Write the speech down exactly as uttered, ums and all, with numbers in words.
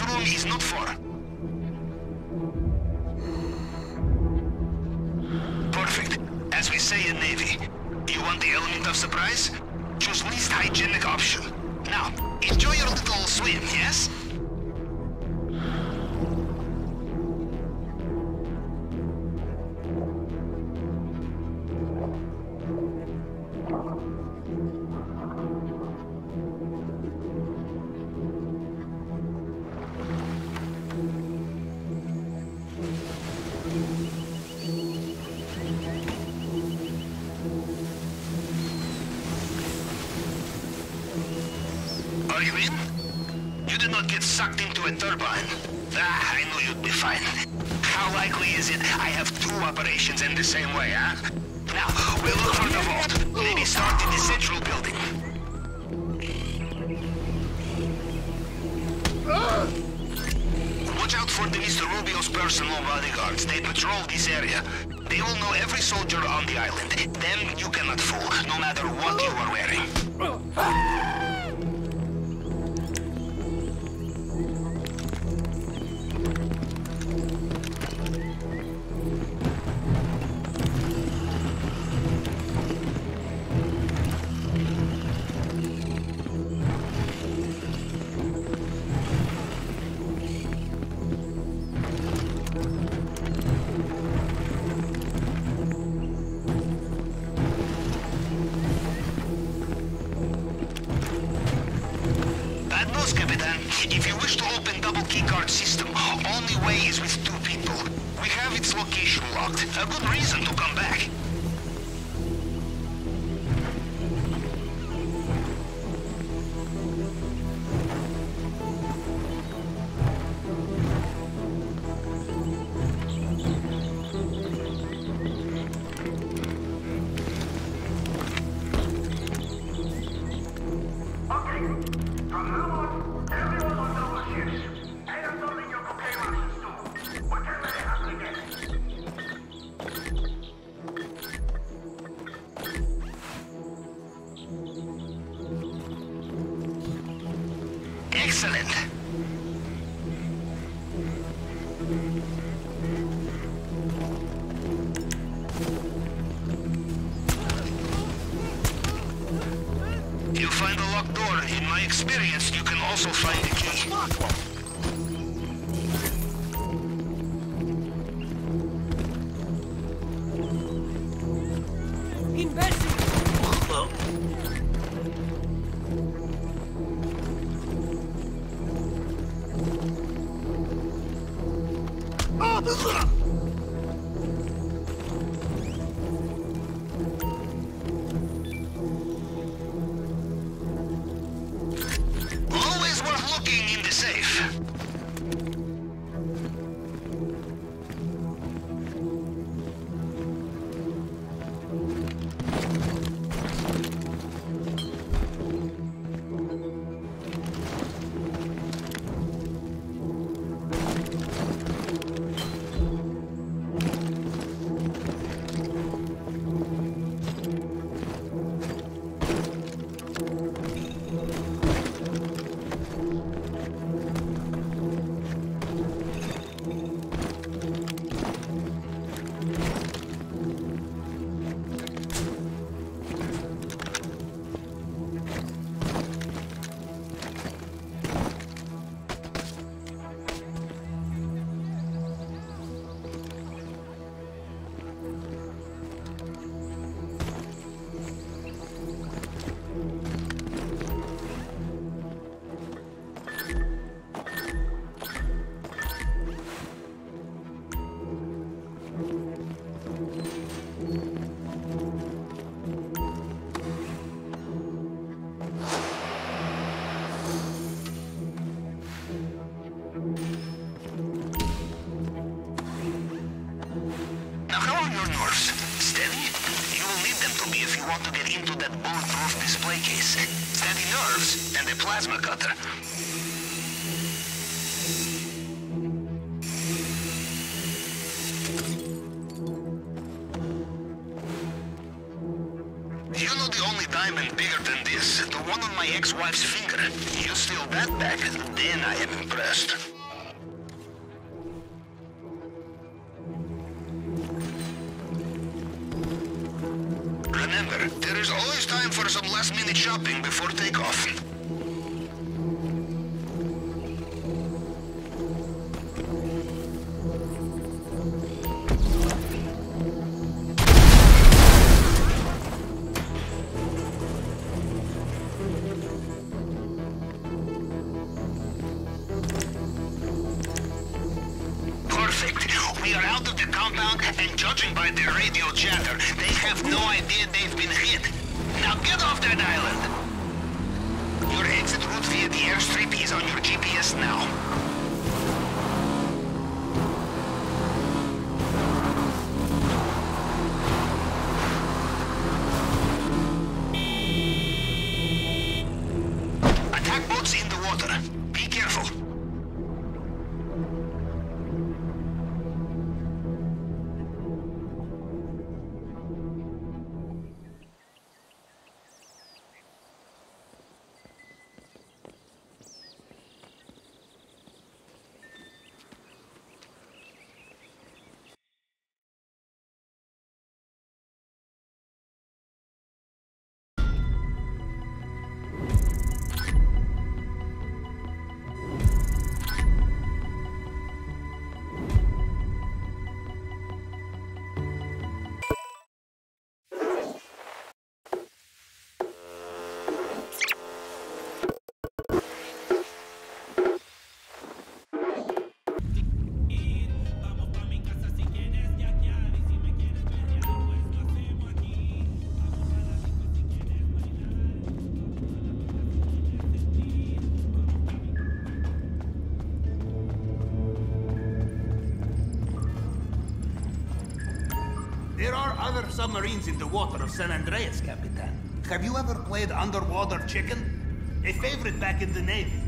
conference room is not for. Perfect. As we say in Navy, you want the element of surprise? Choose least hygienic option. Now, enjoy your little swim, yes? Are you in? You did not get sucked into a turbine. Ah, I knew you'd be fine. How likely is it I have two operations in the same way, huh? Now, we'll look for the vault. Maybe start in the central building. Watch out for the Mister Rubio's personal bodyguards. They patrol this area. They all know every soldier on the island. Them you cannot fool, no matter what you are wearing. If you wish to open double keycard system, only way is with two people. We have its location locked. A good reason to come back. Excellent. You find a locked door. In my experience, you can also find a key. Always worth looking in the safe. To get into that bulletproof display case. Steady nerves and a plasma cutter. You know the only diamond bigger than this, the one on my ex-wife's finger. You steal that back, then I am impressed. Remember, there is always time for some last-minute shopping before takeoff. And judging by their radio chatter, they have no idea they've been hit. Now get off that island! Your exit route via the airstrip is on your G P S now. Attack boats in the water. Be careful. Other submarines in the water of San Andreas, Capitan. Have you ever played underwater chicken? A favorite back in the Navy.